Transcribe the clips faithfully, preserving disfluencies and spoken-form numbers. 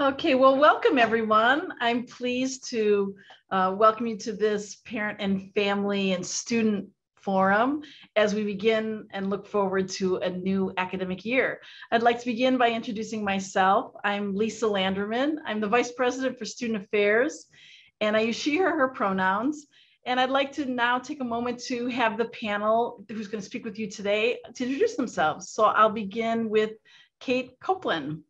Okay, well, welcome everyone. I'm pleased to uh, welcome you to this parent and family and student forum as we begin and look forward to a new academic year. I'd like to begin by introducing myself. I'm Lisa Landerman. I'm the Vice President for Student Affairs, and I use she, her, her pronouns. And I'd like to now take a moment to have the panel who's going to speak with you today to introduce themselves. So I'll begin with Kate Copeland.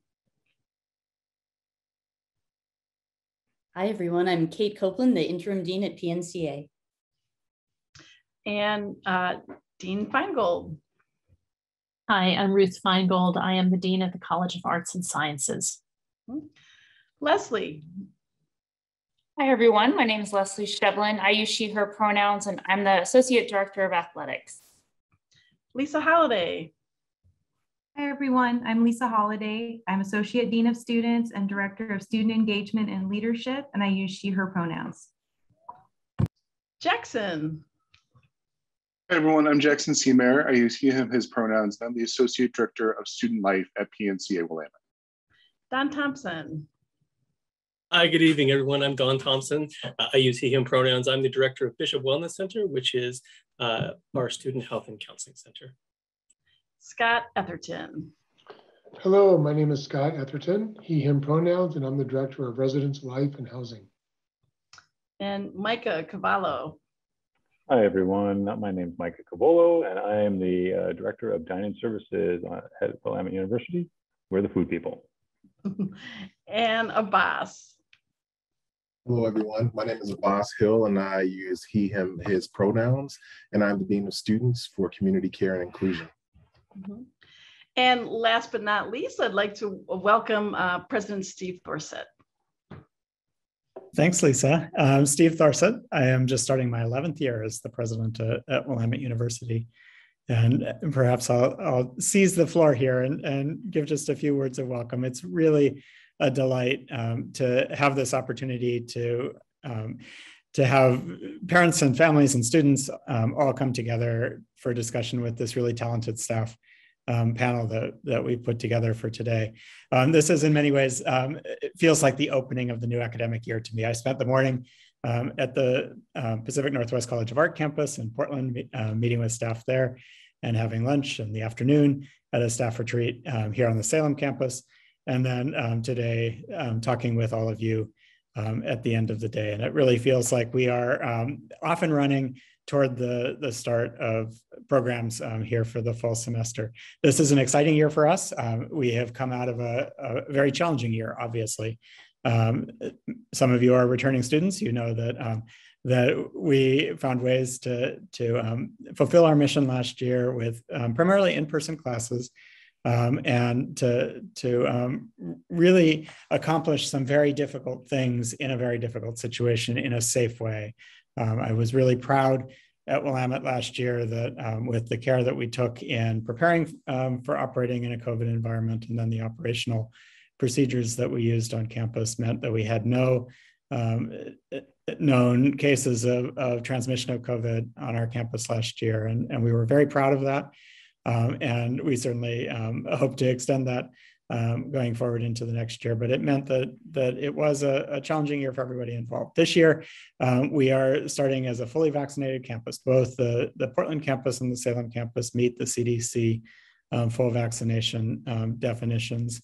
Hi, everyone. I'm Kate Copeland, the Interim Dean at P N C A. And uh, Dean Feingold. Hi, I'm Ruth Feingold. I am the Dean at the College of Arts and Sciences. Mm-hmm. Leslie. Hi, everyone. My name is Leslie Shevlin. I use she, her pronouns, and I'm the Associate Director of Athletics. Lisa Holiday. Hi, everyone. I'm Lisa Holiday. I'm Associate Dean of Students and Director of Student Engagement and Leadership, and I use she, her pronouns. Jackson. Hi, everyone. I'm Jackson C. Mayer. I use he, him, his pronouns, and I'm the Associate Director of Student Life at P N C A Willamette. Don Thompson. Hi, good evening, everyone. I'm Don Thompson. Uh, I use he, him pronouns. I'm the Director of Bishop Wellness Center, which is uh, our Student Health and Counseling Center. Scott Etherton. Hello, my name is Scott Etherton, he, him pronouns, and I'm the Director of Residence Life and Housing. And Micah Cavallo. Hi, everyone. My name is Micah Cavallo, and I am the uh, Director of Dining Services at Willamette University. We're the food people. And Abbas. Hello, everyone. My name is Abbas Hill, and I use he, him, his pronouns, and I'm the Dean of Students for Community Care and Inclusion. Mm-hmm. And last but not least, I'd like to welcome uh, President Steve Thorsett. Thanks, Lisa. I'm Steve Thorsett. I am just starting my eleventh year as the president uh, at Willamette University. And perhaps I'll, I'll seize the floor here and, and give just a few words of welcome. It's really a delight um, to have this opportunity to um, to have parents and families and students um, all come together for discussion with this really talented staff um, panel that, that we put together for today. Um, this is in many ways, um, it feels like the opening of the new academic year to me. I spent the morning um, at the uh, Pacific Northwest College of Art campus in Portland, uh, meeting with staff there and having lunch in the afternoon at a staff retreat um, here on the Salem campus. And then um, today, um, talking with all of you Um, at the end of the day. And it really feels like we are um, off and running toward the, the start of programs um, here for the fall semester. This is an exciting year for us. Um, we have come out of a, a very challenging year, obviously. Um, some of you are returning students. You know that, um, that we found ways to, to um, fulfill our mission last year with um, primarily in-person classes. Um, and to, to um, really accomplish some very difficult things in a very difficult situation in a safe way. Um, I was really proud at Willamette last year that um, with the care that we took in preparing um, for operating in a COVID environment, and then the operational procedures that we used on campus meant that we had no um, known cases of, of transmission of COVID on our campus last year. And, and we were very proud of that. Um, and we certainly um, hope to extend that um, going forward into the next year. But it meant that, that it was a, a challenging year for everybody involved. This year, um, we are starting as a fully vaccinated campus. Both the, the Portland campus and the Salem campus meet the C D C um, full vaccination um, definitions.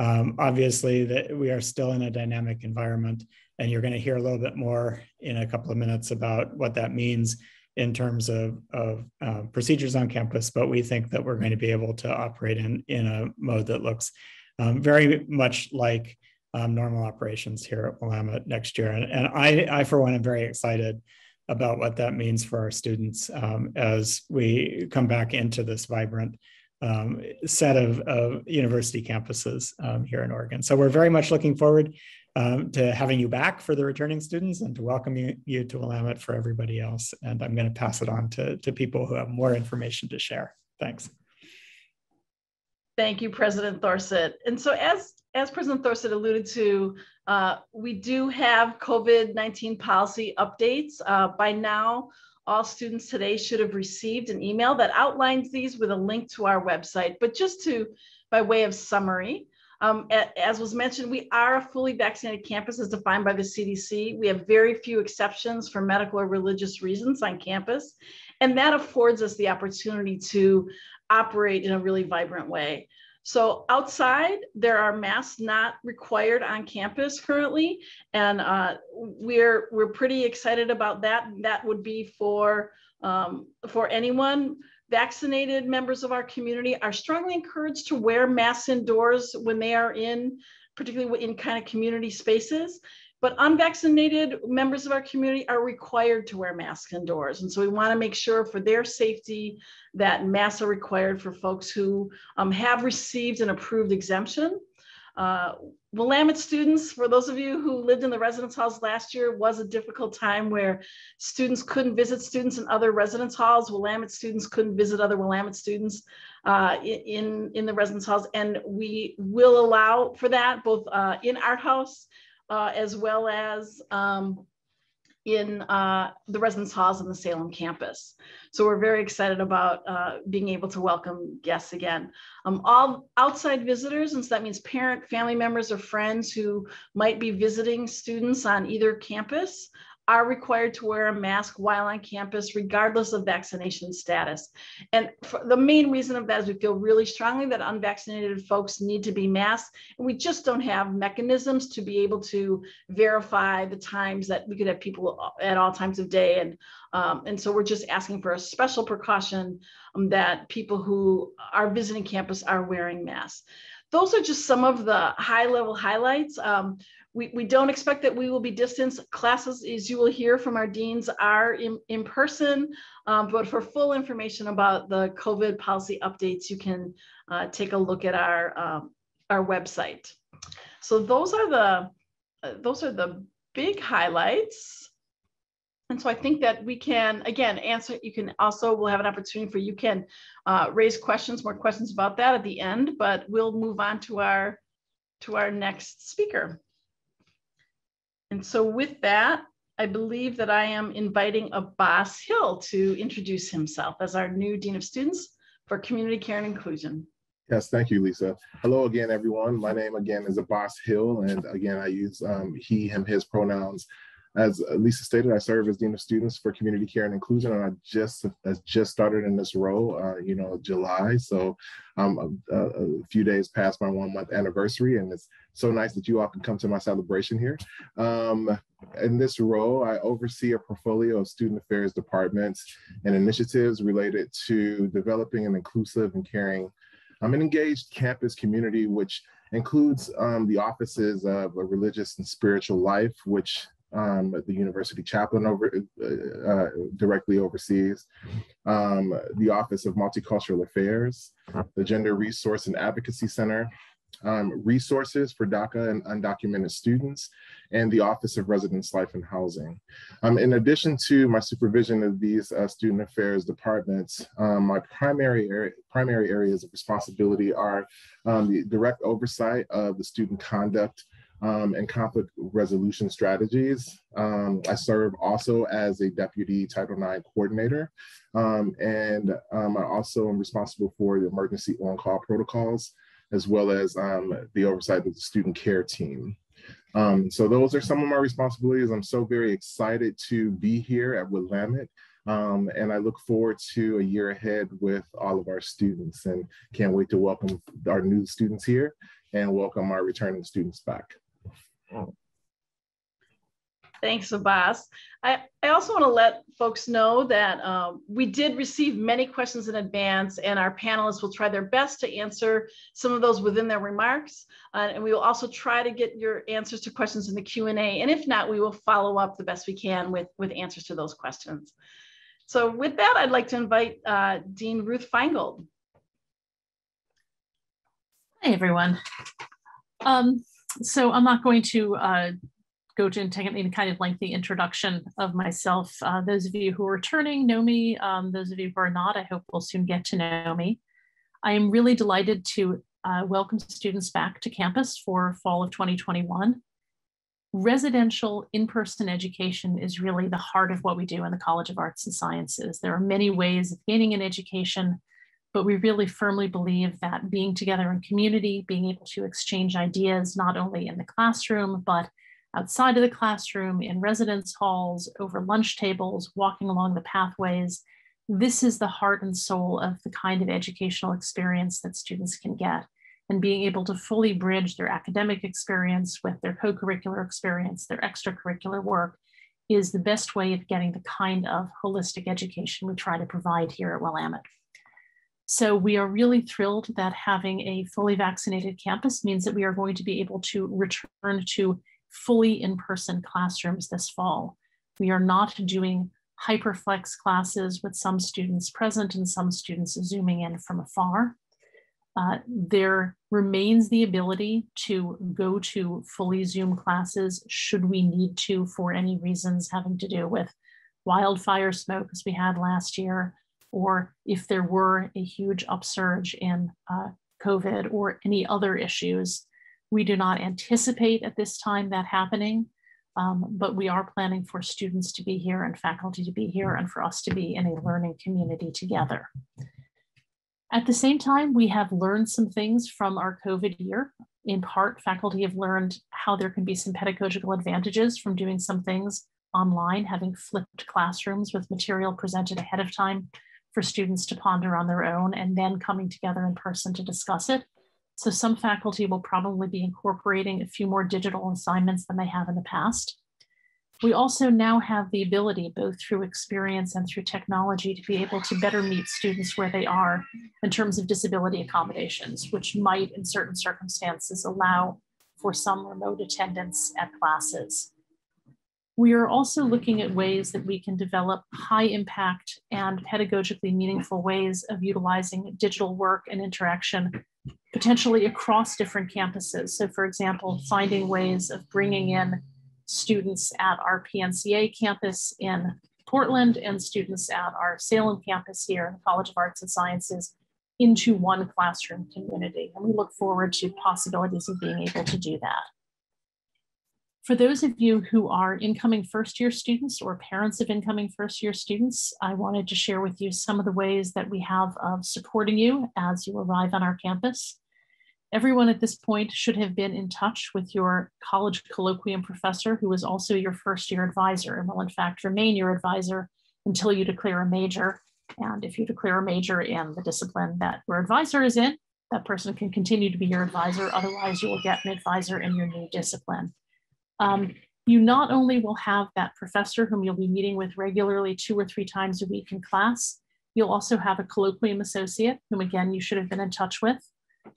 Um, obviously, that we are still in a dynamic environment, and you're going to hear a little bit more in a couple of minutes about what that means in terms of, of uh, procedures on campus, but we think that we're going to be able to operate in, in a mode that looks um, very much like um, normal operations here at Willamette next year. And, and I, I, for one, am very excited about what that means for our students um, as we come back into this vibrant um, set of, of university campuses um, here in Oregon. So we're very much looking forward Um, to having you back for the returning students, and to welcome you, you to Willamette for everybody else. And I'm going to pass it on to, to people who have more information to share. Thanks. Thank you, President Thorsett. And so as, as President Thorsett alluded to, uh, we do have COVID nineteen policy updates. Uh, by now, all students today should have received an email that outlines these with a link to our website. But just to, by way of summary, Um, as was mentioned, we are a fully vaccinated campus as defined by the C D C. We have very few exceptions for medical or religious reasons on campus, and that affords us the opportunity to operate in a really vibrant way. So outside, there are masks not required on campus currently, and uh, we're, we're pretty excited about that. That would be for, um, for anyone. Vaccinated members of our community are strongly encouraged to wear masks indoors when they are in, particularly in kind of community spaces. But unvaccinated members of our community are required to wear masks indoors. And so we want to make sure for their safety that masks are required for folks who um, have received an approved exemption. Uh, Willamette students, for those of you who lived in the residence halls last year, was a difficult time where students couldn't visit students in other residence halls. Willamette students couldn't visit other Willamette students uh, in, in the residence halls. And we will allow for that both uh, in Art House uh, as well as um, in uh, the residence halls on the Salem campus. So we're very excited about uh, being able to welcome guests again. Um, all outside visitors, and so that means parent, family members, or friends who might be visiting students on either campus are required to wear a mask while on campus, regardless of vaccination status. And for the main reason of that is we feel really strongly that unvaccinated folks need to be masked, and we just don't have mechanisms to be able to verify the times that we could have people at all times of day. And, um, and so we're just asking for a special precaution um, that people who are visiting campus are wearing masks. Those are just some of the high level highlights. Um, We, we don't expect that we will be distanced. Classes, as you will hear from our deans, are in, in person, um, but for full information about the COVID policy updates, you can uh, take a look at our, um, our website. So those are, the, uh, those are the big highlights. And so I think that we can, again, answer, you can also, we'll have an opportunity for you can uh, raise questions, more questions about that at the end, but we'll move on to our, to our next speaker. And so with that, I believe that I am inviting Abbas Hill to introduce himself as our new Dean of Students for Community Care and Inclusion. Yes, thank you, Lisa. Hello again, everyone. My name again is Abbas Hill. And again, I use um, he, him, his pronouns. As Lisa stated, I serve as Dean of Students for Community Care and Inclusion, and I just I just started in this role, uh, you know, July. So I'm a, a few days past my one month anniversary, and it's so nice that you all can come to my celebration here. Um, in this role, I oversee a portfolio of student affairs departments and initiatives related to developing an inclusive and caring, um, an engaged campus community, which includes um, the offices of a religious and spiritual life, which Um, the university chaplain over, uh, uh, directly oversees, um, the Office of Multicultural Affairs, the Gender Resource and Advocacy Center, um, resources for DACA and undocumented students, and the Office of Residence Life and Housing. Um, in addition to my supervision of these uh, student affairs departments, um, my primary area, primary areas of responsibility are um, the direct oversight of the student conduct Um, and conflict resolution strategies. Um, I serve also as a deputy Title nine coordinator, um, and um, I also am responsible for the emergency on-call protocols, as well as um, the oversight of the student care team. Um, so those are some of my responsibilities. I'm so very excited to be here at Willamette, um, and I look forward to a year ahead with all of our students, and can't wait to welcome our new students here and welcome our returning students back. Thanks, Abbas. I, I also want to let folks know that um, we did receive many questions in advance, and our panelists will try their best to answer some of those within their remarks. Uh, and we will also try to get your answers to questions in the Q and A. And if not, we will follow up the best we can with, with answers to those questions. So with that, I'd like to invite uh, Dean Ruth Feingold. Hi, everyone. Um, So I'm not going to uh, go into any kind of lengthy introduction of myself. Uh, those of you who are returning know me. Um, those of you who are not, I hope will soon get to know me. I am really delighted to uh, welcome students back to campus for fall of twenty twenty-one. Residential in-person education is really the heart of what we do in the College of Arts and Sciences. There are many ways of gaining an education, but we really firmly believe that being together in community, being able to exchange ideas, not only in the classroom, but outside of the classroom, in residence halls, over lunch tables, walking along the pathways, this is the heart and soul of the kind of educational experience that students can get. And being able to fully bridge their academic experience with their co-curricular experience, their extracurricular work, is the best way of getting the kind of holistic education we try to provide here at Willamette. So we are really thrilled that having a fully vaccinated campus means that we are going to be able to return to fully in-person classrooms this fall. We are not doing hyperflex classes with some students present and some students zooming in from afar. Uh, there remains the ability to go to fully Zoom classes should we need to for any reasons having to do with wildfire smoke as we had last year, or if there were a huge upsurge in uh, COVID or any other issues. We do not anticipate at this time that happening, um, but we are planning for students to be here and faculty to be here and for us to be in a learning community together. At the same time, we have learned some things from our COVID year. In part, faculty have learned how there can be some pedagogical advantages from doing some things online, having flipped classrooms with material presented ahead of time for students to ponder on their own and then coming together in person to discuss it. So some faculty will probably be incorporating a few more digital assignments than they have in the past. We also now have the ability, both through experience and through technology, to be able to better meet students where they are in terms of disability accommodations, which might, in certain circumstances, allow for some remote attendance at classes. We are also looking at ways that we can develop high impact and pedagogically meaningful ways of utilizing digital work and interaction, potentially across different campuses. So, for example, finding ways of bringing in students at our P N C A campus in Portland and students at our Salem campus here in the College of Arts and Sciences into one classroom community. And we look forward to possibilities of being able to do that. For those of you who are incoming first year students or parents of incoming first year students, I wanted to share with you some of the ways that we have of supporting you as you arrive on our campus. Everyone at this point should have been in touch with your college colloquium professor, who is also your first year advisor and will in fact remain your advisor until you declare a major. And if you declare a major in the discipline that your advisor is in, that person can continue to be your advisor. Otherwise, you will get an advisor in your new discipline. Um, you not only will have that professor whom you'll be meeting with regularly two or three times a week in class, you'll also have a colloquium associate, whom again, you should have been in touch with.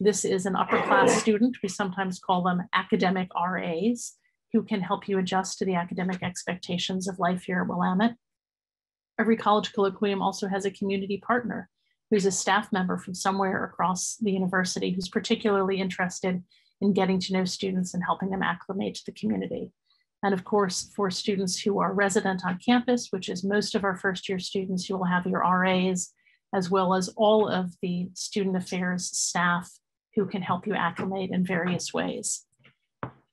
This is an upper class student. We sometimes call them academic R As, who can help you adjust to the academic expectations of life here at Willamette. Every college colloquium also has a community partner who's a staff member from somewhere across the university who's particularly interested in getting to know students and helping them acclimate to the community. And of course, for students who are resident on campus, which is most of our first year students, you will have your R As as well as all of the student affairs staff who can help you acclimate in various ways.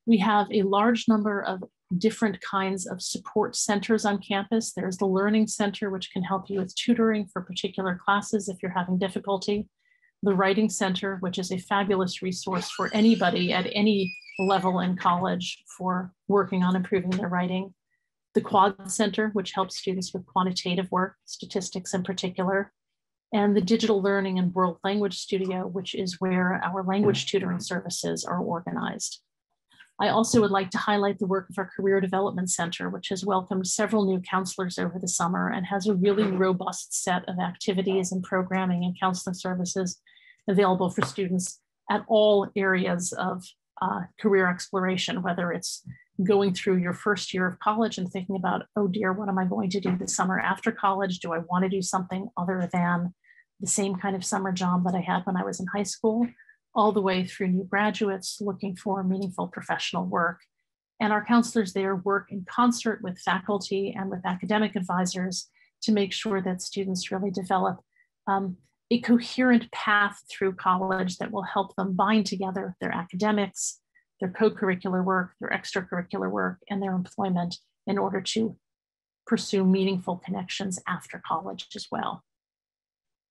We have a large number of different kinds of support centers on campus. There's the Learning Center, which can help you with tutoring for particular classes if you're having difficulty. The Writing Center, which is a fabulous resource for anybody at any level in college for working on improving their writing. The Quad Center, which helps students with quantitative work, statistics in particular. And the Digital Learning and World Language Studio, which is where our language tutoring services are organized. I also would like to highlight the work of our Career Development Center, which has welcomed several new counselors over the summer and has a really robust set of activities and programming and counseling services available for students at all areas of uh, career exploration, whether it's going through your first year of college and thinking about, oh dear, what am I going to do this summer after college? Do I want to do something other than the same kind of summer job that I had when I was in high school, all the way through new graduates looking for meaningful professional work. And our counselors there work in concert with faculty and with academic advisors to make sure that students really develop um, a coherent path through college that will help them bind together their academics, their co-curricular work, their extracurricular work, and their employment in order to pursue meaningful connections after college as well.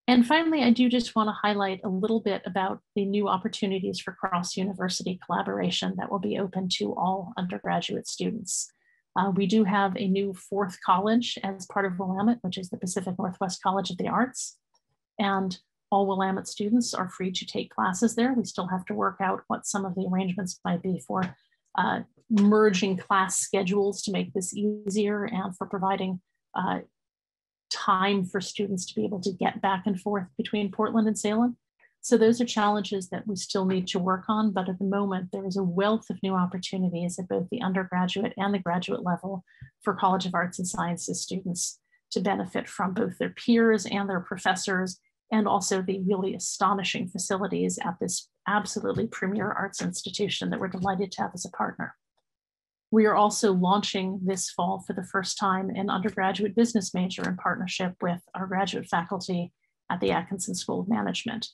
And finally, I do just want to highlight a little bit about the new opportunities for cross-university collaboration that will be open to all undergraduate students. Uh, we do have a new fourth college as part of Willamette, which is the Pacific Northwest College of the Arts. And all Willamette students are free to take classes there. We still have to work out what some of the arrangements might be for uh, merging class schedules to make this easier and for providing uh, time for students to be able to get back and forth between Portland and Salem. So those are challenges that we still need to work on, but at the moment there is a wealth of new opportunities at both the undergraduate and the graduate level for College of Arts and Sciences students to benefit from both their peers and their professors, and also the really astonishing facilities at this absolutely premier arts institution that we're delighted to have as a partner. We are also launching this fall for the first time an undergraduate business major in partnership with our graduate faculty at the Atkinson School of Management.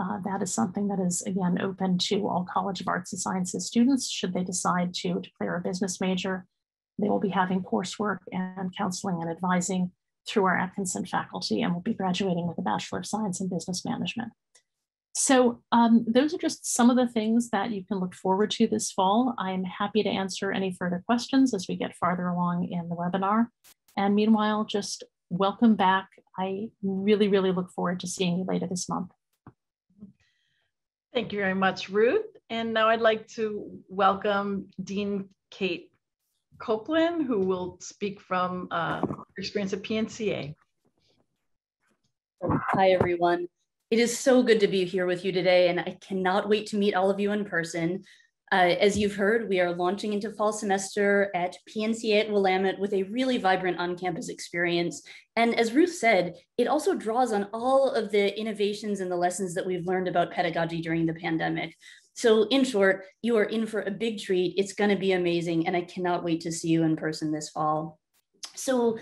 Uh, that is something that is, again, open to all College of Arts and Sciences students should they decide to declare a business major. They will be having coursework and counseling and advising through our Atkinson faculty, and will be graduating with a Bachelor of Science in Business Management. So um, those are just some of the things that you can look forward to this fall. I'm happy to answer any further questions as we get farther along in the webinar. And meanwhile, just welcome back. I really, really look forward to seeing you later this month. Thank you very much, Ruth. And now I'd like to welcome Dean Kate Copeland, who will speak from uh, her experience at P N C A. Hi, everyone. It is so good to be here with you today, and I cannot wait to meet all of you in person. Uh, as you've heard, we are launching into fall semester at P N C A at Willamette with a really vibrant on-campus experience. And as Ruth said, it also draws on all of the innovations and the lessons that we've learned about pedagogy during the pandemic. So in short, you are in for a big treat. It's going to be amazing, and I cannot wait to see you in person this fall. So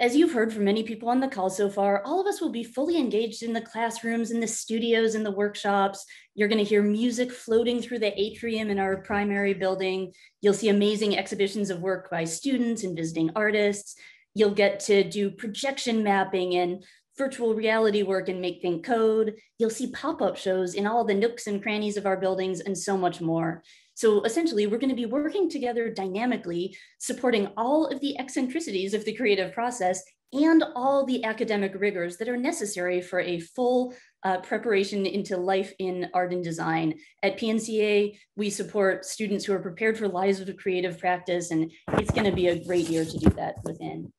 as you've heard from many people on the call so far, all of us will be fully engaged in the classrooms, in the studios, in the workshops. You're going to hear music floating through the atrium in our primary building. You'll see amazing exhibitions of work by students and visiting artists. You'll get to do projection mapping and virtual reality work and Make Think Code. You'll see pop-up shows in all the nooks and crannies of our buildings and so much more. So essentially, we're going to be working together dynamically, supporting all of the eccentricities of the creative process and all the academic rigors that are necessary for a full uh, preparation into life in art and design. At P N C A, we support students who are prepared for lives of creative practice, and it's going to be a great year to do that within.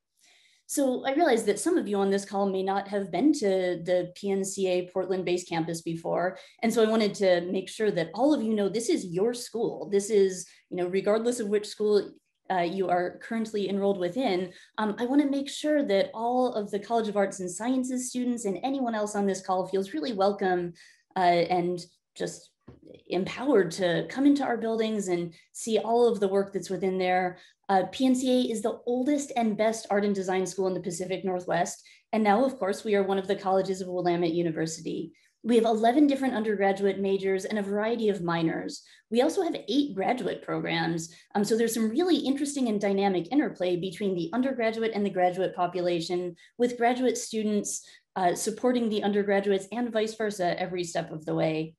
So I realize that some of you on this call may not have been to the P N C A Portland-based campus before. And so I wanted to make sure that all of you know this is your school. This is, you know, regardless of which school uh, you are currently enrolled within, um, I wanna make sure that all of the College of Arts and Sciences students and anyone else on this call feels really welcome uh, and just empowered to come into our buildings and see all of the work that's within there. Uh, P N C A is the oldest and best art and design school in the Pacific Northwest. And now, of course, we are one of the colleges of Willamette University. We have eleven different undergraduate majors and a variety of minors. We also have eight graduate programs. Um, so there's some really interesting and dynamic interplay between the undergraduate and the graduate population, with graduate students uh, supporting the undergraduates and vice versa every step of the way.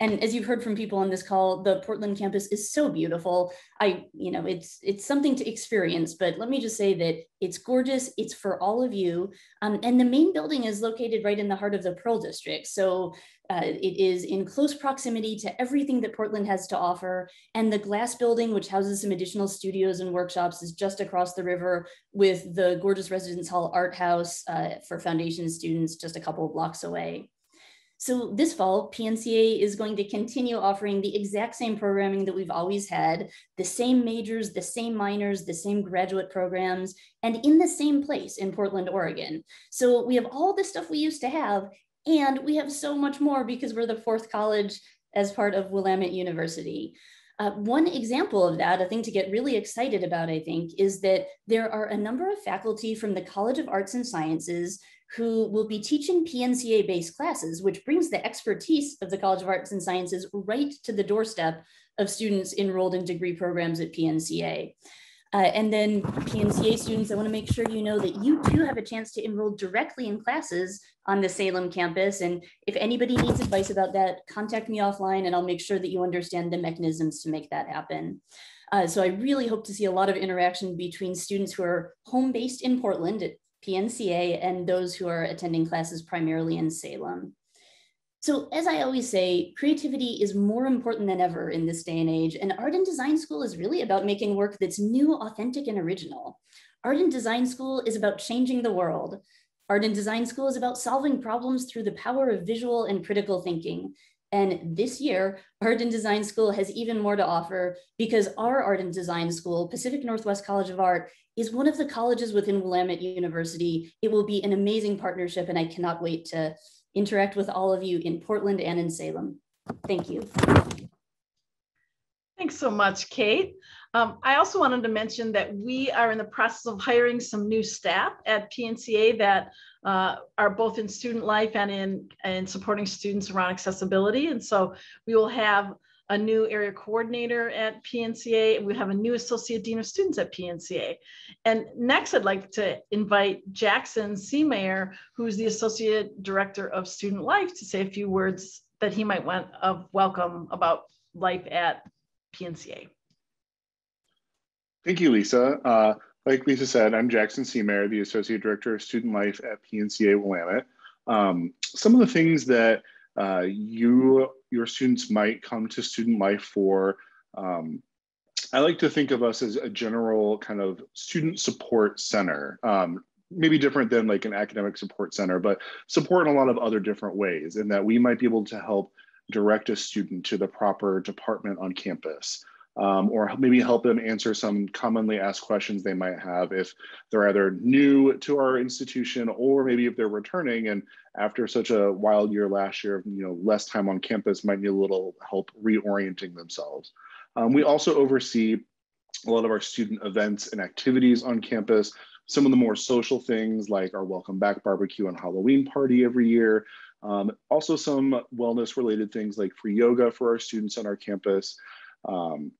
And as you've heard from people on this call, the Portland campus is so beautiful. I, you know, it's it's something to experience, but let me just say that it's gorgeous. It's for all of you. Um, and the main building is located right in the heart of the Pearl District. So uh, it is in close proximity to everything that Portland has to offer. And the glass building, which houses some additional studios and workshops, is just across the river with the gorgeous Residence Hall Art House uh, for foundation students just a couple of blocks away. So this fall, P N C A is going to continue offering the exact same programming that we've always had, the same majors, the same minors, the same graduate programs, and in the same place in Portland, Oregon. So we have all the stuff we used to have, and we have so much more because we're the fourth college as part of Willamette University. Uh, one example of that, a thing to get really excited about, I think, is that there are a number of faculty from the College of Arts and Sciences who will be teaching P N C A-based classes, which brings the expertise of the College of Arts and Sciences right to the doorstep of students enrolled in degree programs at P N C A. Uh, and then P N C A students, I want to make sure you know that you too have a chance to enroll directly in classes on the Salem campus. And if anybody needs advice about that, contact me offline and I'll make sure that you understand the mechanisms to make that happen. Uh, so I really hope to see a lot of interaction between students who are home-based in Portland at P N C A and those who are attending classes primarily in Salem. So as I always say, creativity is more important than ever in this day and age, and art and design school is really about making work that's new, authentic, and original. Art and design school is about changing the world. Art and design school is about solving problems through the power of visual and critical thinking. And this year, art and design school has even more to offer because our art and design school, Pacific Northwest College of Art, is one of the colleges within Willamette University. It will be an amazing partnership, and I cannot wait to interact with all of you in Portland and in Salem. Thank you. Thanks so much, Kate. Um, I also wanted to mention that we are in the process of hiring some new staff at P N C A that uh, are both in student life and in, in supporting students around accessibility. And so we will have a new area coordinator at P N C A, and we have a new associate dean of students at P N C A. And next, I'd like to invite Jackson C. Mayer, who's the associate director of student life, to say a few words that he might want of welcome about life at P N C A. Thank you, Lisa. Uh, like Lisa said, I'm Jackson C. Mayer, the associate director of student life at P N C A Willamette. Um, some of the things that uh, you your students might come to student life for. Um, I like to think of us as a general kind of student support center, um, maybe different than like an academic support center, but support in a lot of other different ways, in that we might be able to help direct a student to the proper department on campus, um, or maybe help them answer some commonly asked questions they might have if they're either new to our institution or maybe if they're returning and after such a wild year last year, you know, less time on campus might need a little help reorienting themselves. Um, we also oversee a lot of our student events and activities on campus, some of the more social things like our Welcome Back barbecue and Halloween party every year. Um, also some wellness related things like free yoga for our students on our campus. Um,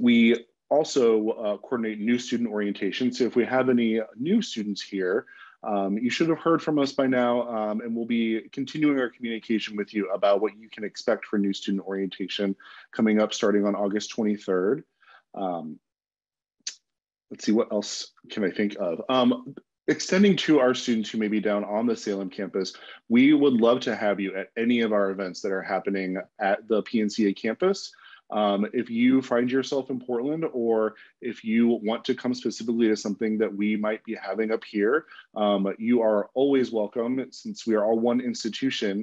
we also uh, coordinate new student orientation. So if we have any new students here, Um, you should have heard from us by now, um, and we'll be continuing our communication with you about what you can expect for new student orientation coming up starting on August twenty-third. Um, let's see, what else can I think of? Um, extending to our students who may be down on the Salem campus, we would love to have you at any of our events that are happening at the P N C A campus. Um, if you find yourself in Portland, or if you want to come specifically to something that we might be having up here, um, you are always welcome. Since we are all one institution,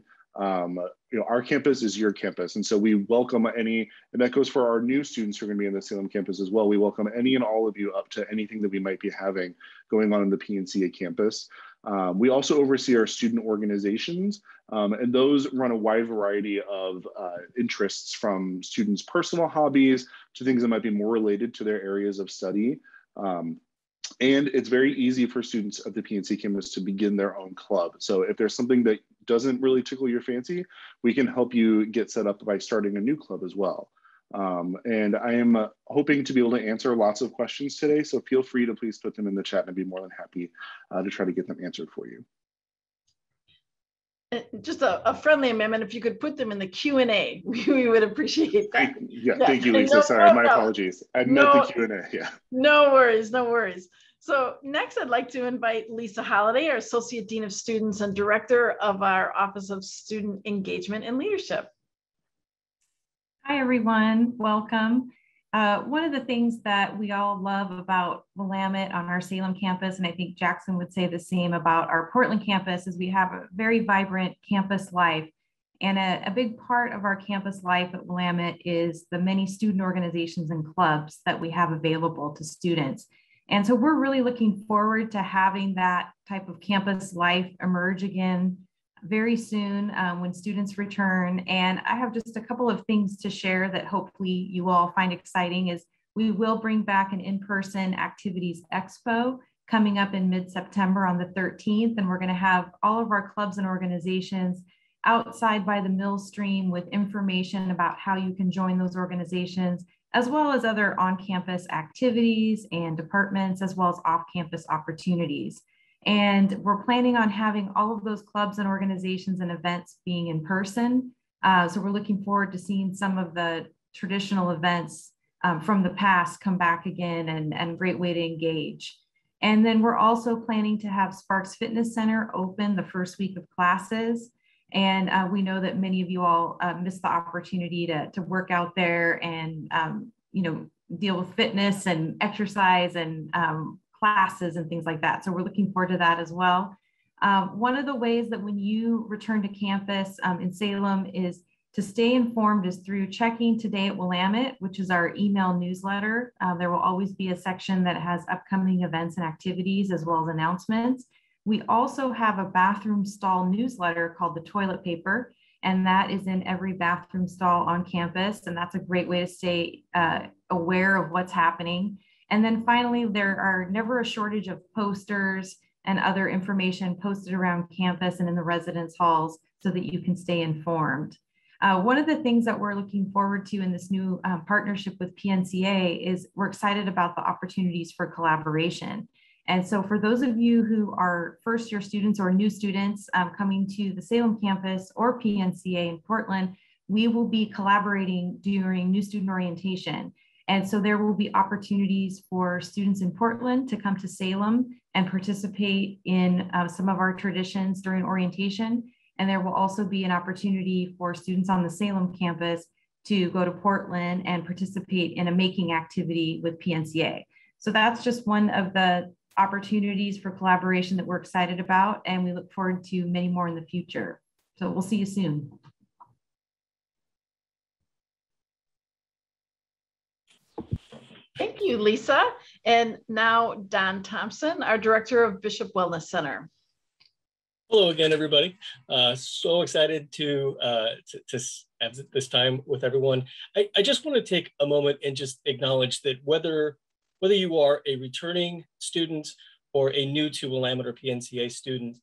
um, you know, our campus is your campus. And so we welcome any, and that goes for our new students who are going to be in the Salem campus as well. We welcome any and all of you up to anything that we might be having going on in the P N C A campus. Um, we also oversee our student organizations, um, and those run a wide variety of uh, interests, from students' personal hobbies to things that might be more related to their areas of study. Um, and it's very easy for students at the P N C campus to begin their own club. So if there's something that doesn't really tickle your fancy, we can help you get set up by starting a new club as well. Um, and I am uh, hoping to be able to answer lots of questions today, so feel free to please put them in the chat, and I'd be more than happy uh, to try to get them answered for you. Just a, a friendly amendment, if you could put them in the Q and A, we, we would appreciate that. Thank, yeah, yeah, thank you, Lisa. No, Sorry, no, my no. apologies. I meant no, the Q and A, yeah. No worries, no worries. So next, I'd like to invite Lisa Holiday, our Associate Dean of Students and Director of our Office of Student Engagement and Leadership. Hi, everyone. Welcome. Uh, one of the things that we all love about Willamette on our Salem campus, and I think Jackson would say the same about our Portland campus, is we have a very vibrant campus life. And a, a big part of our campus life at Willamette is the many student organizations and clubs that we have available to students. And so we're really looking forward to having that type of campus life emerge again very soon um, when students return. And I have just a couple of things to share that hopefully you all find exciting. Is we will bring back an in-person activities expo coming up in mid-September on the thirteenth. And we're gonna have all of our clubs and organizations outside by the millstream with information about how you can join those organizations, as well as other on-campus activities and departments, as well as off-campus opportunities. And we're planning on having all of those clubs and organizations and events being in person. Uh, so we're looking forward to seeing some of the traditional events um, from the past come back again, and, and great way to engage. And then we're also planning to have Sparks Fitness Center open the first week of classes. And uh, we know that many of you all uh, missed the opportunity to, to work out there and, um, you know, deal with fitness and exercise and um, classes and things like that. So we're looking forward to that as well. Um, one of the ways that when you return to campus um, in Salem is to stay informed is through checking Today at Willamette, which is our email newsletter. Uh, there will always be a section that has upcoming events and activities as well as announcements. We also have a bathroom stall newsletter called The Toilet Paper, and that is in every bathroom stall on campus. And that's a great way to stay uh, aware of what's happening. And then finally, there are never a shortage of posters and other information posted around campus and in the residence halls so that you can stay informed. Uh, one of the things that we're looking forward to in this new uh, partnership with P N C A is we're excited about the opportunities for collaboration. And so for those of you who are first year students or new students um, coming to the Salem campus or P N C A in Portland, we will be collaborating during new student orientation. And so there will be opportunities for students in Portland to come to Salem and participate in uh, some of our traditions during orientation. And there will also be an opportunity for students on the Salem campus to go to Portland and participate in a making activity with P N C A. So that's just one of the opportunities for collaboration that we're excited about, and we look forward to many more in the future. So we'll see you soon. Thank you, Lisa. And now Don Thompson, our Director of Bishop Wellness Center. Hello again, everybody. Uh, so excited to, uh, to, to have this time with everyone. I, I just want to take a moment and just acknowledge that whether Whether you are a returning student or a new to Willamette or P N C A student,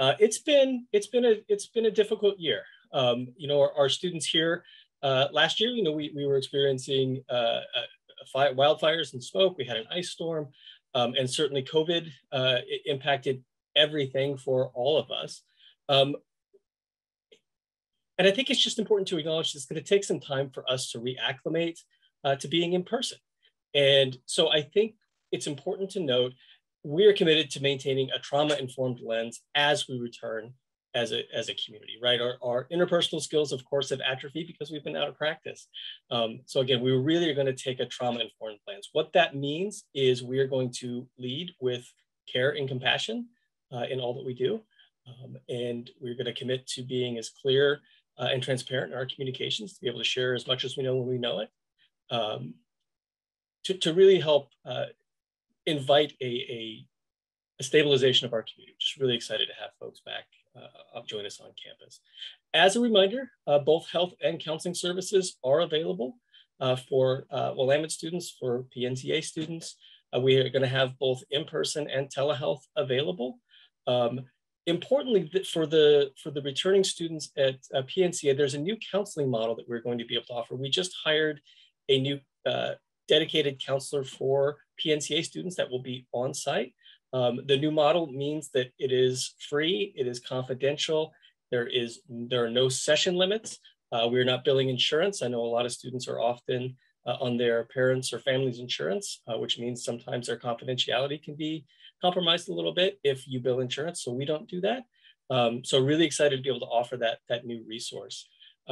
uh, it's been it's been a it's been a difficult year. Um, you know, our, our students here uh, last year, you know, we we were experiencing uh, fire, wildfires and smoke. We had an ice storm, um, and certainly COVID uh, it impacted everything for all of us. Um, and I think it's just important to acknowledge it's going to take some time for us to reacclimate uh, to being in person. And so I think it's important to note, we are committed to maintaining a trauma-informed lens as we return as a, as a community, right? Our, our interpersonal skills, of course, have atrophied because we've been out of practice. Um, so again, we really are going to take a trauma-informed lens. What that means is we are going to lead with care and compassion uh, in all that we do. Um, and we're going to commit to being as clear uh, and transparent in our communications, to be able to share as much as we know when we know it. Um, To, to really help uh, invite a, a, a stabilization of our community. Just really excited to have folks back uh, join us on campus. As a reminder, uh, both health and counseling services are available uh, for uh, Willamette students, for P N C A students. Uh, we are going to have both in-person and telehealth available. Um, importantly, for the, for the returning students at uh, P N C A, there's a new counseling model that we're going to be able to offer. We just hired a new uh, dedicated counselor for P N C A students that will be on site. Um, the new model means that it is free, it is confidential, there is there are no session limits. Uh, we're not billing insurance. I know a lot of students are often uh, on their parents' or family's insurance, uh, which means sometimes their confidentiality can be compromised a little bit if you bill insurance, so we don't do that. Um, so really excited to be able to offer that, that new resource.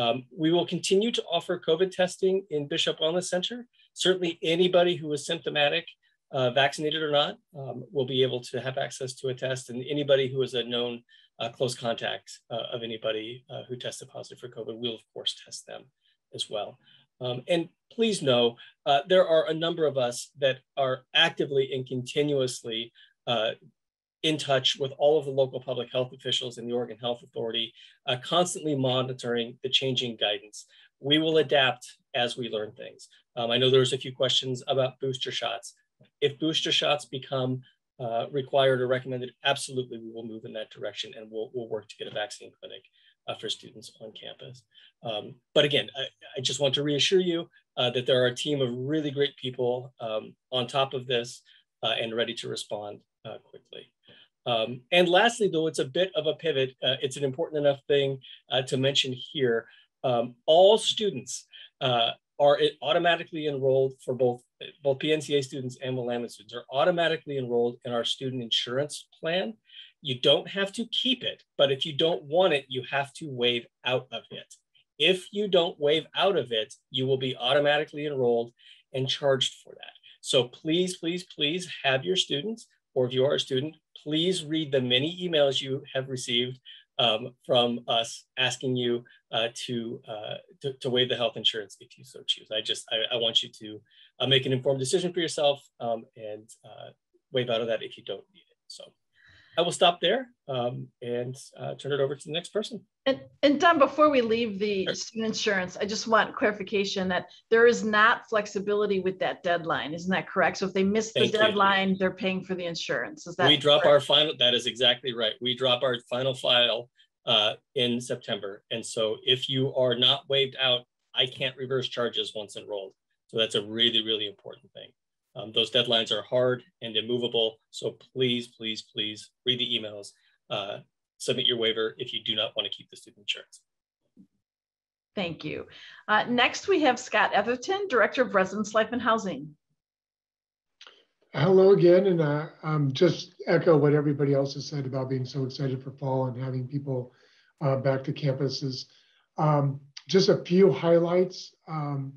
Um, we will continue to offer COVID testing in Bishop Wellness Center. Certainly anybody who is symptomatic, uh, vaccinated or not, um, will be able to have access to a test, and anybody who is a known uh, close contact uh, of anybody uh, who tested positive for COVID will of course test them as well. Um, and please know, uh, there are a number of us that are actively and continuously uh, in touch with all of the local public health officials and the Oregon Health Authority, uh, constantly monitoring the changing guidance. We will adapt as we learn things. Um, I know there's a few questions about booster shots. If booster shots become uh, required or recommended, absolutely we will move in that direction, and we'll, we'll work to get a vaccine clinic uh, for students on campus. Um, but again, I, I just want to reassure you uh, that there are a team of really great people um, on top of this uh, and ready to respond uh, quickly. Um, and lastly, though, it's a bit of a pivot. Uh, it's an important enough thing uh, to mention here. Um, all students uh, are automatically enrolled for both, both P N C A students and Willamette students are automatically enrolled in our student insurance plan. You don't have to keep it, but if you don't want it, you have to waive out of it. If you don't waive out of it, you will be automatically enrolled and charged for that. So please, please, please have your students, or if you are a student, please read the many emails you have received um, from us asking you uh, to, uh, to, to waive the health insurance if you so choose. I just, I, I want you to uh, make an informed decision for yourself um, and uh, waive out of that if you don't need it. So I will stop there um, and uh, turn it over to the next person. And, and Don, before we leave the sure. student insurance, I just want clarification that there is not flexibility with that deadline. Isn't that correct? So if they miss the Thank deadline, you. They're paying for the insurance. Is that We drop correct? Our final, that is exactly right. We drop our final file uh, in September. And so if you are not waived out, I can't reverse charges once enrolled. So that's a really, really important thing. Um, those deadlines are hard and immovable. So please, please, please read the emails. Uh, submit your waiver if you do not want to keep the student insurance. Thank you. Uh, next, we have Scott Etherton, Director of Residence Life and Housing. Hello again, and uh, um, just echo what everybody else has said about being so excited for fall and having people uh, back to campuses. Um, just a few highlights. Um,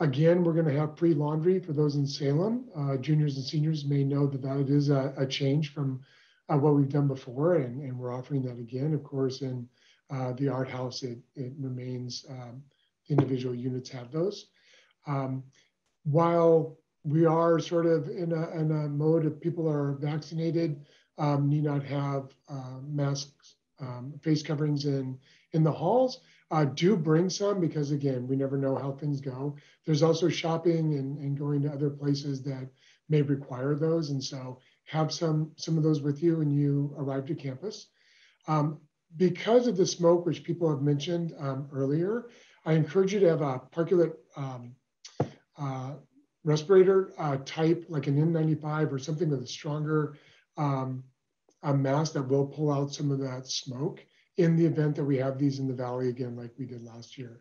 Again, we're going to have pre-laundry for those in Salem. Uh, juniors and seniors may know that that is a, a change from uh, what we've done before, and, and we're offering that again. Of course, in uh, the art house, it, it remains um, individual units have those. Um, while we are sort of in a, in a mode of people are vaccinated, um, need not have uh, masks, um, face coverings in, in the halls, Uh, do bring some, because again, we never know how things go. There's also shopping and, and going to other places that may require those. And so have some, some of those with you when you arrive to campus. Um, because of the smoke, which people have mentioned um, earlier, I encourage you to have a particulate um, uh, respirator uh, type, like an N ninety-five or something with a stronger um, a mask that will pull out some of that smoke, in the event that we have these in the valley again, like we did last year.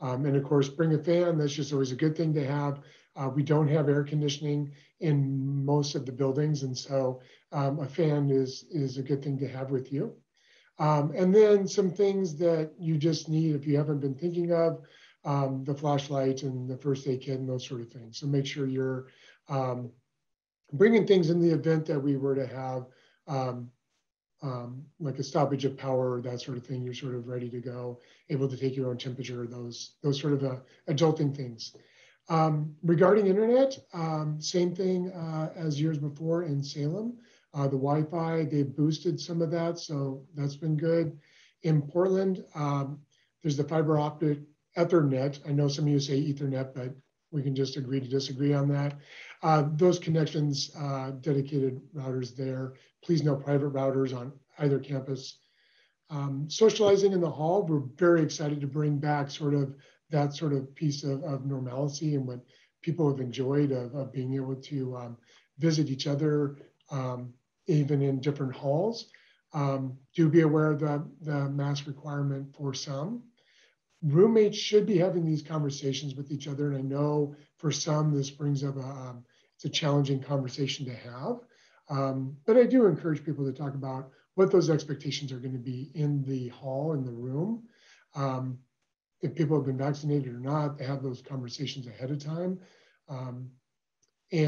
Um, and of course, bring a fan. That's just always a good thing to have. Uh, we don't have air conditioning in most of the buildings. And so um, a fan is, is a good thing to have with you. Um, and then some things that you just need if you haven't been thinking of, um, the flashlight and the first aid kit and those sort of things. So make sure you're um, bringing things in the event that we were to have um, Um, like a stoppage of power, that sort of thing. You're sort of ready to go, able to take your own temperature, those, those sort of uh, adulting things. Um, regarding internet, um, same thing uh, as years before in Salem. Uh, the Wi-Fi, they've boosted some of that, so that's been good. In Portland, um, there's the fiber optic Ethernet. I know some of you say Ethernet, but we can just agree to disagree on that. Uh, those connections, uh, dedicated routers there. Please no private routers on either campus. Um, socializing in the hall, we're very excited to bring back sort of that sort of piece of, of normalcy and what people have enjoyed of, of being able to um, visit each other, um, even in different halls. Um, do be aware of the, the mask requirement for some. Roommates should be having these conversations with each other. And I know for some, this brings up a, um, it's a challenging conversation to have. Um, but I do encourage people to talk about what those expectations are going to be in the hall, in the room. Um, if people have been vaccinated or not, they have those conversations ahead of time. Um,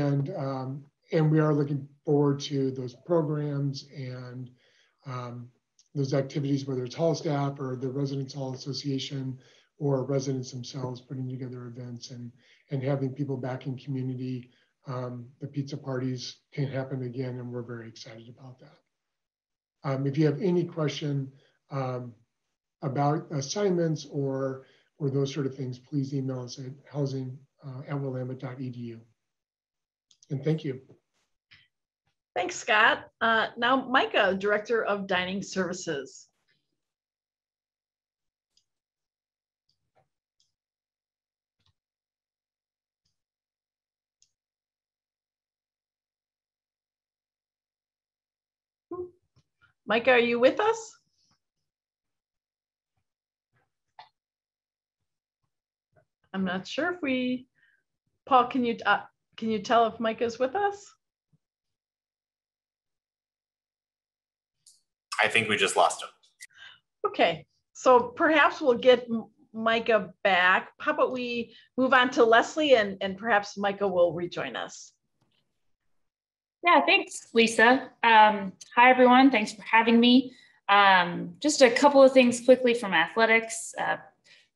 and, um, and we are looking forward to those programs and um, those activities, whether it's hall staff or the Residence Hall Association or residents themselves putting together events and, and having people back in community. Um, the pizza parties can happen again, and we're very excited about that. Um, if you have any question um, about assignments or, or those sort of things, please email us at housing uh, at willamette dot E D U. And thank you. Thanks, Scott. Uh, now, Micah, Director of Dining Services. Micah, are you with us? I'm not sure if we, Paul, can you, uh, can you tell if Micah's with us? I think we just lost him. Okay, so perhaps we'll get Micah back. How about we move on to Leslie, and, and perhaps Micah will rejoin us. Yeah, thanks, Lisa. Um, hi, everyone. Thanks for having me. Um, just a couple of things quickly from athletics. Uh,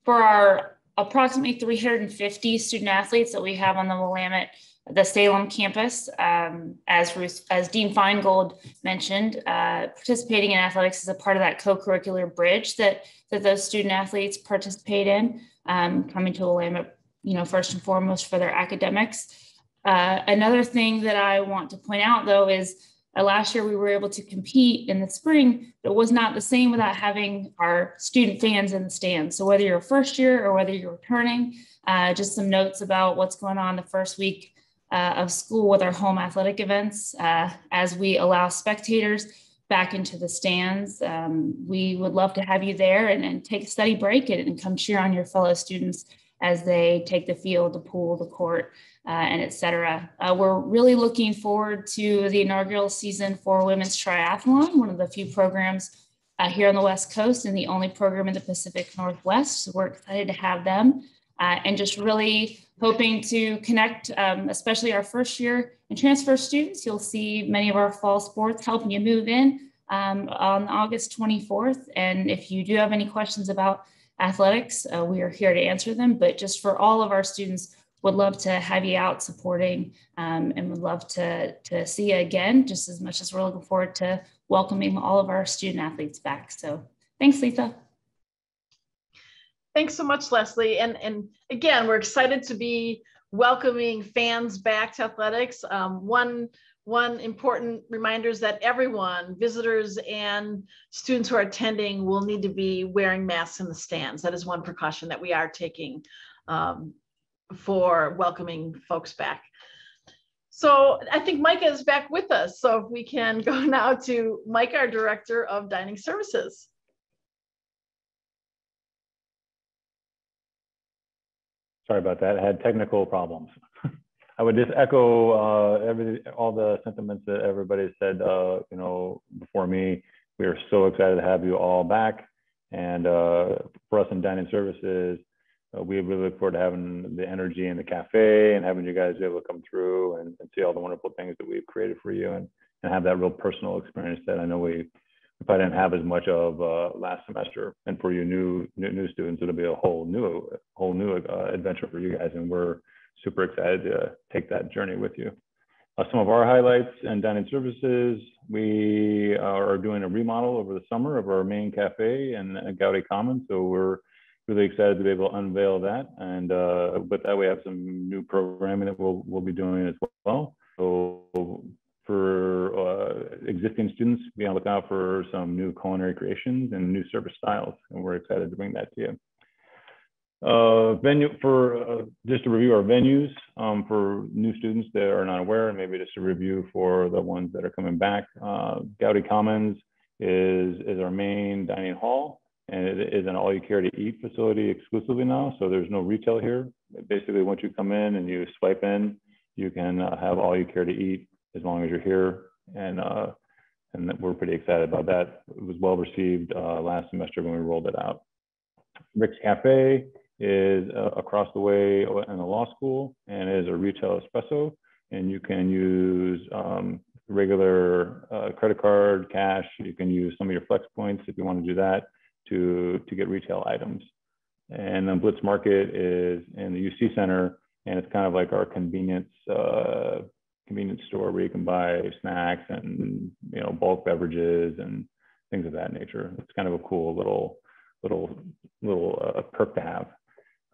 for our approximately three hundred fifty student athletes that we have on the Willamette, the Salem campus, um, as, Ruth, as Dean Feingold mentioned, uh, participating in athletics is a part of that co-curricular bridge that, that those student athletes participate in, um, coming to Willamette, you know, first and foremost for their academics. Uh, another thing that I want to point out, though, is uh, last year we were able to compete in the spring, but it was not the same without having our student fans in the stands. So whether you're first year or whether you're returning, uh, just some notes about what's going on the first week uh, of school with our home athletic events. Uh, as we allow spectators back into the stands, um, we would love to have you there and, and take a study break and, and come cheer on your fellow students as they take the field, the pool, the court, uh, and et cetera. Uh, we're really looking forward to the inaugural season for women's triathlon, one of the few programs uh, here on the West Coast and the only program in the Pacific Northwest. So we're excited to have them uh, and just really hoping to connect, um, especially our first year and transfer students. You'll see many of our fall sports helping you move in um, on August twenty-fourth. And if you do have any questions about athletics, uh, we are here to answer them, but just for all of our students, would love to have you out supporting um, and would love to, to see you again, just as much as we're looking forward to welcoming all of our student athletes back. So thanks, Lisa. Thanks so much, Leslie. And, and again, we're excited to be welcoming fans back to athletics. Um, one One important reminder is that everyone, visitors and students who are attending, will need to be wearing masks in the stands. That is one precaution that we are taking um, for welcoming folks back. So I think Micah is back with us. So if we can go now to Micah, our Director of Dining Services. Sorry about that. I had technical problems. I would just echo uh, every, all the sentiments that everybody said, uh, you know, before me. We are so excited to have you all back. And uh, for us in dining services, uh, we really look forward to having the energy in the cafe and having you guys be able to come through and, and see all the wonderful things that we've created for you and, and have that real personal experience that I know we, we probably didn't have as much of uh, last semester. And for you new, new, new students, it'll be a whole new, whole new uh, adventure for you guys. And we're super excited to take that journey with you. Uh, some of our highlights and dining services, we are doing a remodel over the summer of our main cafe in Goudy Commons. So we're really excited to be able to unveil that. And uh, with that, we have some new programming that we'll, we'll be doing as well. So for uh, existing students, be on the lookout for some new culinary creations and new service styles. And we're excited to bring that to you. Uh, venue for uh, just to review our venues um, for new students that are not aware, and maybe just a review for the ones that are coming back. Uh, Goudy Commons is, is our main dining hall, and it is an all you care to eat facility exclusively now. So there's no retail here. Basically, once you come in and you swipe in, you can uh, have all you care to eat as long as you're here. And, uh, and we're pretty excited about that. It was well received uh, last semester when we rolled it out. Rick's Cafe is uh, across the way in the law school and is a retail espresso. And you can use um, regular uh, credit card, cash. You can use some of your flex points if you want to do that to, to get retail items. And then Blitz Market is in the U C Center, and it's kind of like our convenience uh, convenience store where you can buy snacks and, you know, bulk beverages and things of that nature. It's kind of a cool little little little uh, perk to have.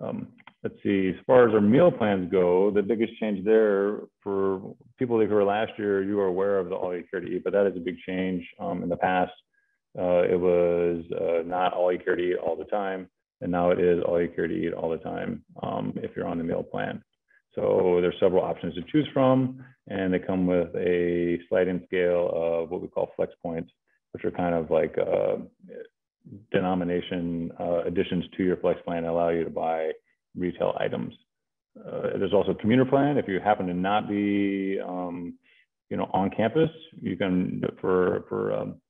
Um, let's see, as far as our meal plans go, the biggest change there for people who were last year, you are aware of the all you care to eat, but that is a big change. Um, in the past, uh, it was uh, not all you care to eat all the time, and now it is all you care to eat all the time um, if you're on the meal plan. So there's several options to choose from, and they come with a sliding scale of what we call flex points. which are kind of like uh, denomination uh, additions to your flex plan that allow you to buy retail items. Uh, there's also a commuter plan. If you happen to not be, um, you know, on campus, you can, for, for um,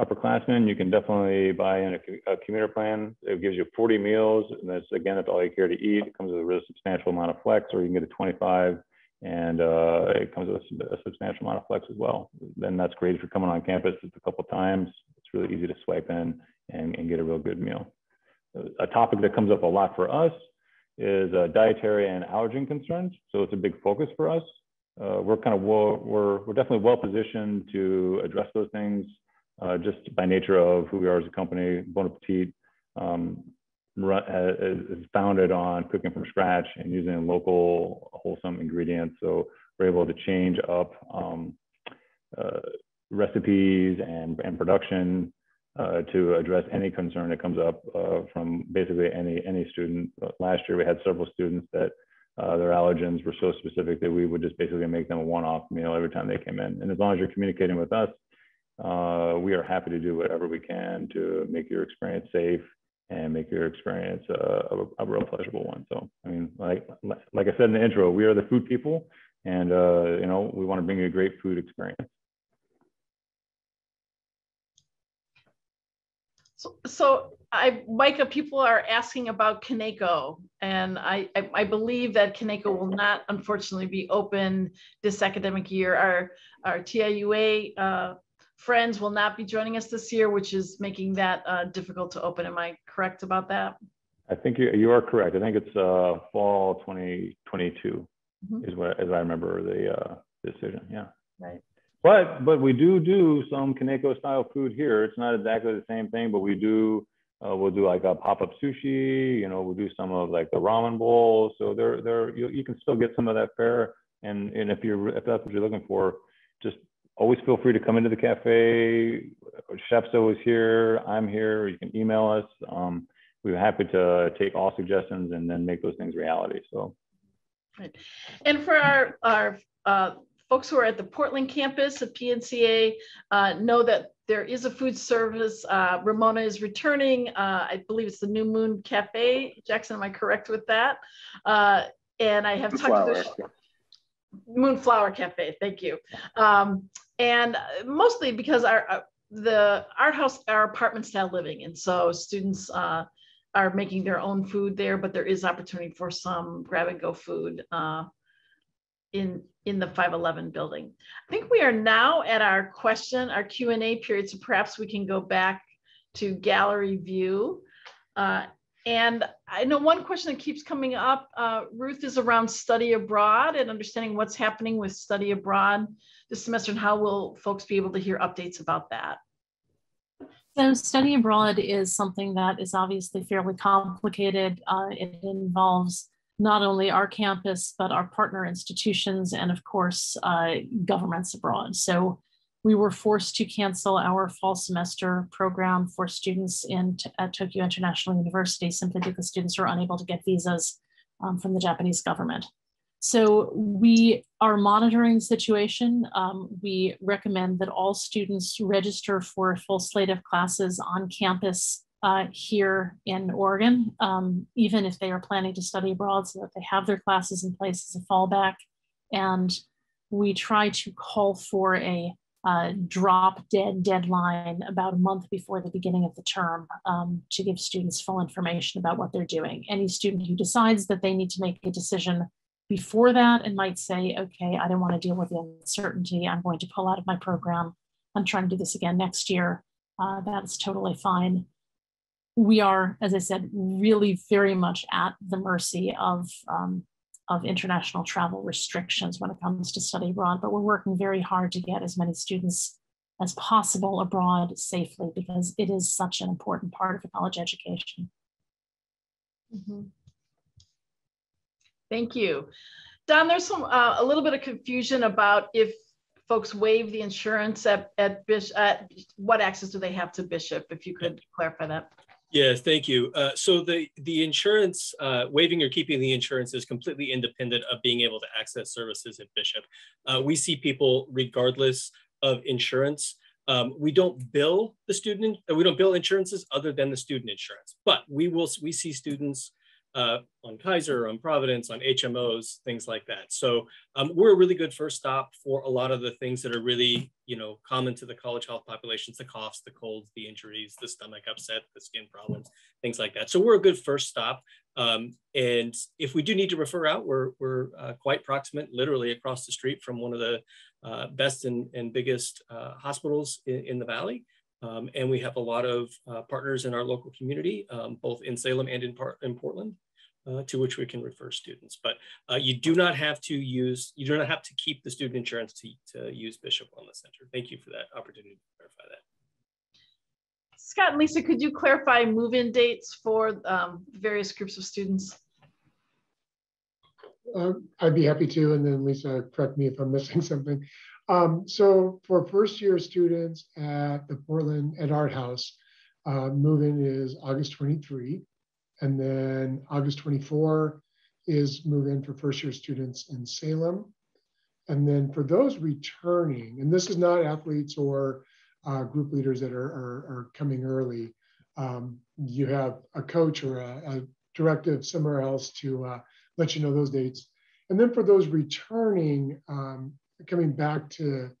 upperclassmen, you can definitely buy in a, a commuter plan. It gives you forty meals, and that's, again, that's all you care to eat. It comes with a really substantial amount of flex, or you can get a twenty-five, and uh, it comes with a, a substantial amount of flex as well. Then that's great if you're coming on campus just a couple of times. It's really easy to swipe in and, and get a real good meal. A topic that comes up a lot for us is uh, dietary and allergen concerns. So it's a big focus for us. Uh, we're kind of, well, we're, we're definitely well positioned to address those things uh, just by nature of who we are as a company. Bon Appetit um, is founded on cooking from scratch and using local wholesome ingredients. So we're able to change up um, uh, recipes and, and production Uh, to address any concern that comes up uh, from basically any any student. Last year, we had several students that uh, their allergens were so specific that we would just basically make them a one-off meal every time they came in. And as long as you're communicating with us, uh, we are happy to do whatever we can to make your experience safe and make your experience uh, a, a real pleasurable one. So, I mean, like like I said in the intro, we are the food people, and uh, you know, we want to bring you a great food experience. So, so I, Micah, people are asking about Kaneko, and I, I, I believe that Kaneko will not, unfortunately, be open this academic year. Our, our T I U A uh, friends will not be joining us this year, which is making that uh, difficult to open. Am I correct about that? I think you, you are correct. I think it's uh, fall twenty twenty-two mm-hmm. is what, as I remember the uh, decision. Yeah. Right. But but we do do some Kaneko style food here. It's not exactly the same thing, but we do uh, we'll do like a pop up sushi. You know, we'll do some of like the ramen bowls. So there there you, you can still get some of that fare. And and if you're if that's what you're looking for, just always feel free to come into the cafe. Chef's always here. I'm here. You can email us. Um, we're happy to take all suggestions and then make those things reality. So, right. And for our our. Uh, folks who are at the Portland campus of P N C A uh, know that there is a food service. Uh, Ramona is returning. Uh, I believe it's the New Moon Cafe. Jackson, am I correct with that? Uh, and I have Moonflower. talked to the Moonflower Cafe. Thank you. Um, and mostly because our uh, the art house, our apartment style living, and so students uh, are making their own food there. But there is opportunity for some grab and go food Uh, in in the five eleven building. I think we are now at our question, our Q and A period, so perhaps we can go back to gallery view. Uh, and I know one question that keeps coming up, uh, Ruth, is around study abroad and understanding what's happening with study abroad this semester and how will folks be able to hear updates about that? So study abroad is something that is obviously fairly complicated. Uh, it involves not only our campus, but our partner institutions and, of course, uh, governments abroad. So we were forced to cancel our fall semester program for students in at Tokyo International University simply because students were unable to get visas um, from the Japanese government. So we are monitoring the situation. Um, we recommend that all students register for a full slate of classes on campus Uh, here in Oregon, um, even if they are planning to study abroad, so that they have their classes in place as a fallback. And we try to call for a uh, drop dead deadline about a month before the beginning of the term um, to give students full information about what they're doing. Any student who decides that they need to make a decision before that and might say, okay, I don't want to deal with the uncertainty, I'm going to pull out of my program, I'm trying to do this again next year, uh, that's totally fine. We are, as I said, really very much at the mercy of, um, of international travel restrictions when it comes to study abroad, but we're working very hard to get as many students as possible abroad safely because it is such an important part of the college education. Mm-hmm. Thank you. Don, there's some, uh, a little bit of confusion about if folks waive the insurance at, at Bishop, uh, what access do they have to Bishop, if you could clarify that. Yes, thank you. Uh, so the, the insurance, uh, waiving or keeping the insurance is completely independent of being able to access services at Bishop. Uh, we see people regardless of insurance. Um, we don't bill the student, we don't bill insurances other than the student insurance, but we will, we see students uh, on Kaiser, on Providence, on H M Os, things like that. So um, we're a really good first stop for a lot of the things that are really, you know, common to the college health populations, the coughs, the colds, the injuries, the stomach upset, the skin problems, things like that. So we're a good first stop. Um, and if we do need to refer out, we're, we're uh, quite proximate, literally across the street from one of the uh, best and, and biggest uh, hospitals in, in the Valley. Um, and we have a lot of uh, partners in our local community, um, both in Salem and in, part, in Portland, uh, to which we can refer students. But uh, you do not have to use, you do not have to keep the student insurance to, to use Bishop Wellness Center. Thank you for that opportunity to clarify that. Scott and Lisa, could you clarify move-in dates for um, various groups of students? Uh, I'd be happy to, and then Lisa, correct me if I'm missing something. Um, so for first-year students at the Portland at Art House, uh, move-in is August twenty-third, and then August twenty-fourth is move-in for first-year students in Salem. And then for those returning, and this is not athletes or Uh, group leaders that are, are, are coming early, um, you have a coach or a, a directive somewhere else to uh, let you know those dates. And then for those returning, um, coming back to,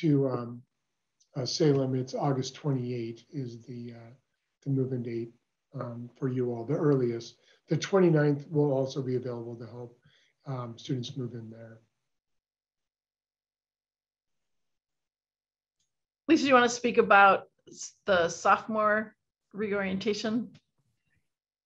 to um, uh, Salem, it's August twenty-eighth is the, uh, the move-in date um, for you all, the earliest. The twenty-ninth will also be available to help um, students move in there. Lisa, do you want to speak about the sophomore reorientation?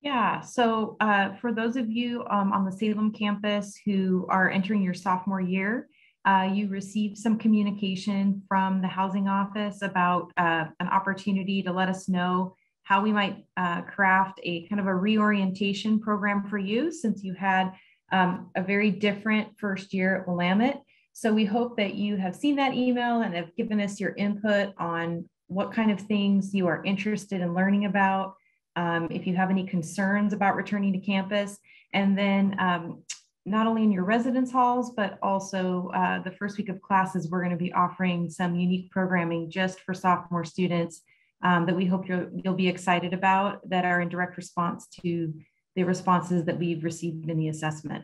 Yeah, so uh, for those of you um, on the Salem campus who are entering your sophomore year, uh, you received some communication from the housing office about uh, an opportunity to let us know how we might uh, craft a kind of a reorientation program for you, since you had um, a very different first year at Willamette. So we hope that you have seen that email and have given us your input on what kind of things you are interested in learning about, um, if you have any concerns about returning to campus, and then um, not only in your residence halls, but also uh, the first week of classes, we're gonna be offering some unique programming just for sophomore students um, that we hope you'll, you'll be excited about, that are in direct response to the responses that we've received in the assessment.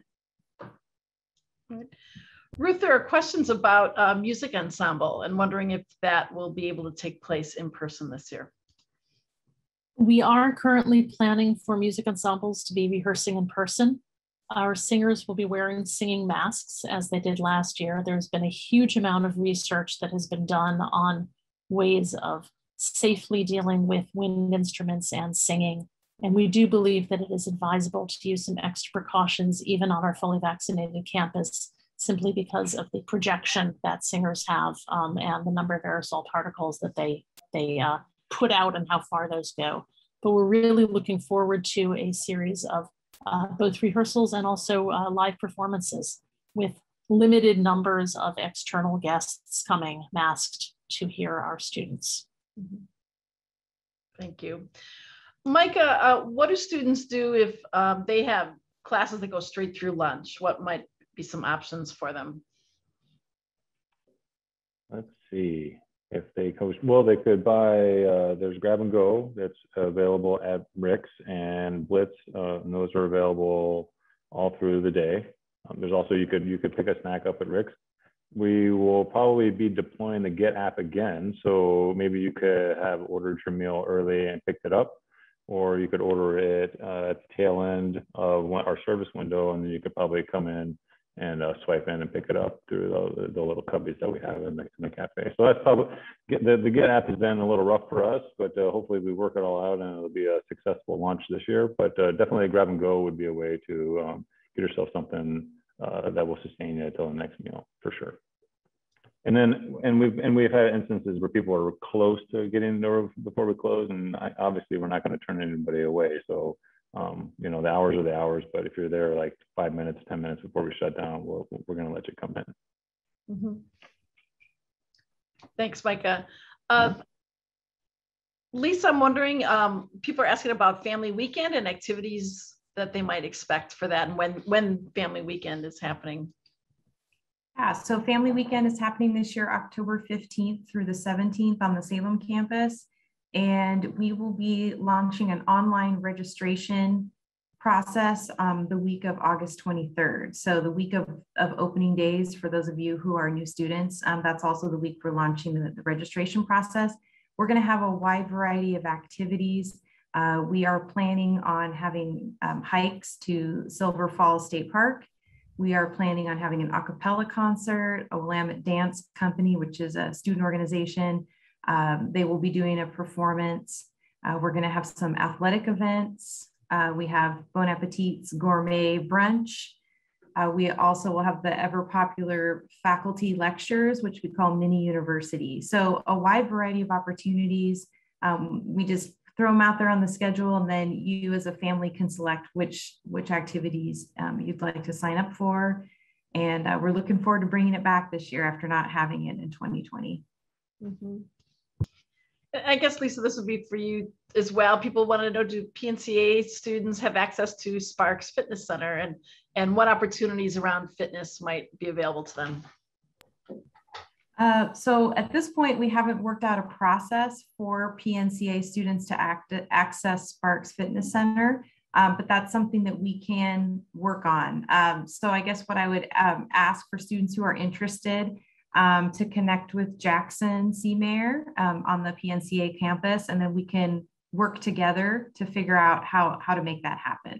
All right. Ruth, there are questions about uh, music ensemble and wondering if that will be able to take place in person this year. We are currently planning for music ensembles to be rehearsing in person. Our singers will be wearing singing masks as they did last year. There's been a huge amount of research that has been done on ways of safely dealing with wind instruments and singing. And we do believe that it is advisable to use some extra precautions even on our fully vaccinated campus, simply because of the projection that singers have um, and the number of aerosol particles that they, they uh, put out and how far those go. But we're really looking forward to a series of uh, both rehearsals and also uh, live performances with limited numbers of external guests coming masked to hear our students. Mm-hmm. Thank you. Micah, uh, what do students do if um, they have classes that go straight through lunch? What might some options for them? Let's see if they coach. Well, they could buy, uh, there's grab and go that's available at Rick's and Blitz, uh, and those are available all through the day. Um, there's also, you could you could pick a snack up at Rick's. We will probably be deploying the Get app again, so maybe you could have ordered your meal early and picked it up, or you could order it uh, at the tail end of our service window, and then you could probably come in and uh, swipe in and pick it up through the, the little cubbies that we have in the, in the cafe. So that's probably, the, the Get app has been a little rough for us, but uh, hopefully we work it all out and it'll be a successful launch this year. But uh, definitely grab and go would be a way to um, get yourself something uh, that will sustain you until the next meal, for sure. And then, and we've, and we've had instances where people are close to getting there before we close, and I, obviously we're not gonna turn anybody away. So Um, you know, the hours are the hours, but if you're there like five minutes, ten minutes before we shut down, we'll, we're going to let you come in. Mm-hmm. Thanks, Micah. Uh, Lisa, I'm wondering, um, people are asking about family weekend and activities that they might expect for that, and when, when family weekend is happening. Yeah, so Family Weekend is happening this year, October fifteenth through the seventeenth on the Salem campus. And we will be launching an online registration process um, the week of August twenty-third. So the week of, of opening days, for those of you who are new students, um, that's also the week we're launching the, the registration process. We're gonna have a wide variety of activities. Uh, we are planning on having um, hikes to Silver Falls State Park. We are planning on having an a cappella concert, a Willamette Dance Company, which is a student organization. Um, they will be doing a performance. Uh, we're gonna have some athletic events. Uh, we have Bon Appetit's gourmet brunch. Uh, we also will have the ever popular faculty lectures, which we call mini university. So a wide variety of opportunities. Um, we just throw them out there on the schedule, and then you as a family can select which, which activities um, you'd like to sign up for. And uh, we're looking forward to bringing it back this year after not having it in twenty twenty. Mm-hmm. I guess, Lisa, this would be for you as well. People want to know, do P N C A students have access to Sparks Fitness Center, and, and what opportunities around fitness might be available to them? Uh, so at this point, we haven't worked out a process for P N C A students to act, access Sparks Fitness Center, um, but that's something that we can work on. Um, so I guess what I would um, ask for students who are interested Um, to connect with Jackson C. Mayer um, on the P N C A campus, and then we can work together to figure out how, how to make that happen.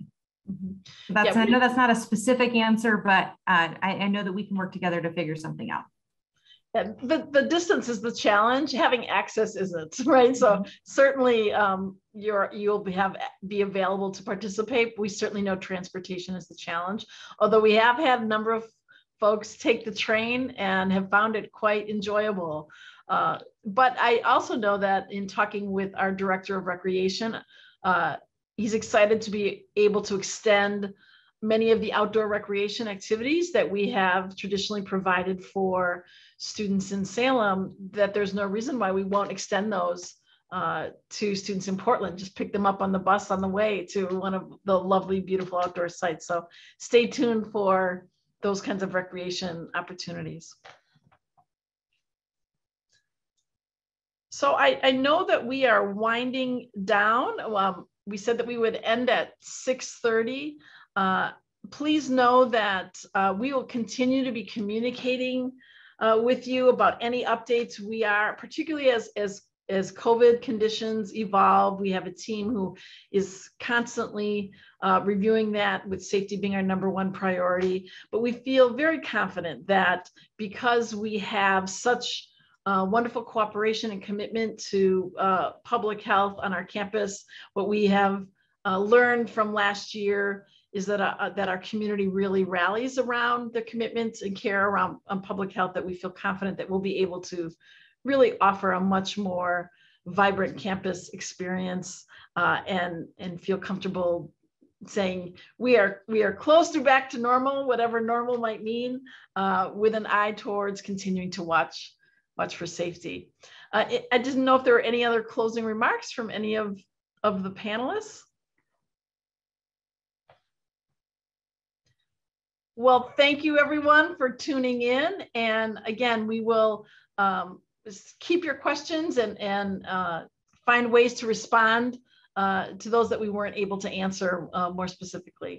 Mm-hmm. So that's, yeah, I know that's not a specific answer, but uh, I, I know that we can work together to figure something out. Yeah, the, the distance is the challenge. Having access isn't, right? Mm-hmm. So certainly um, you're, you'll be, have, be available to participate. We certainly know transportation is the challenge, although we have had a number of folks take the train and have found it quite enjoyable. Uh, but I also know that in talking with our director of recreation, uh, he's excited to be able to extend many of the outdoor recreation activities that we have traditionally provided for students in Salem, that there's no reason why we won't extend those uh, to students in Portland. Just pick them up on the bus on the way to one of the lovely, beautiful outdoor sites. So stay tuned for those kinds of recreation opportunities. So I, I know that we are winding down. Um, we said that we would end at six thirty. Uh, please know that uh, we will continue to be communicating uh, with you about any updates. We are, particularly as, as, as COVID conditions evolve, we have a team who is constantly Uh, reviewing that, with safety being our number one priority. But we feel very confident that because we have such uh, wonderful cooperation and commitment to uh, public health on our campus, what we have uh, learned from last year is that, uh, that our community really rallies around the commitments and care around on public health, that we feel confident that we'll be able to really offer a much more vibrant campus experience uh, and, and feel comfortable saying we are we are close to back to normal, whatever normal might mean, uh, with an eye towards continuing to watch watch for safety. Uh, it, I didn't know if there were any other closing remarks from any of of the panelists. Well, thank you everyone for tuning in, and again, we will um, keep your questions and and uh, find ways to respond Uh, to those that we weren't able to answer uh, more specifically.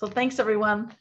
So thanks, everyone.